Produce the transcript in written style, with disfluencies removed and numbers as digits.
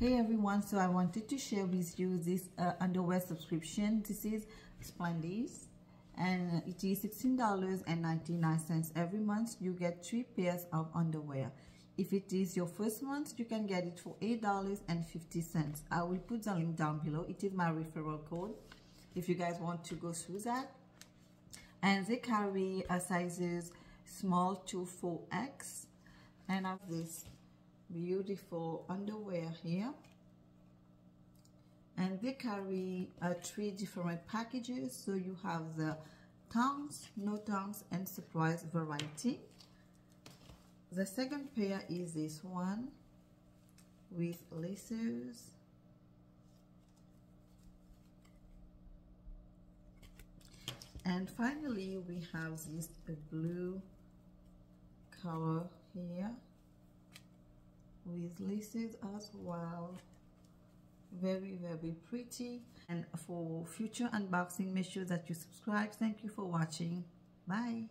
Hey everyone, so I wanted to share with you this underwear subscription. This is Splendies and it is $16.99 every month. You get 3 pairs of underwear. If it is your first month, you can get it for $8.50. I will put the link down below. It is my referral code if you guys want to go through that. And they carry sizes small to 4X, and I have this beautiful underwear here, and they carry 3 different packages, so you have the thongs, no thongs, and surprise variety. The second pair is this one with laces, and finally we have this blue color here with laces as well. Very, very pretty. And for future unboxing, make sure that you subscribe. Thank you for watching. Bye.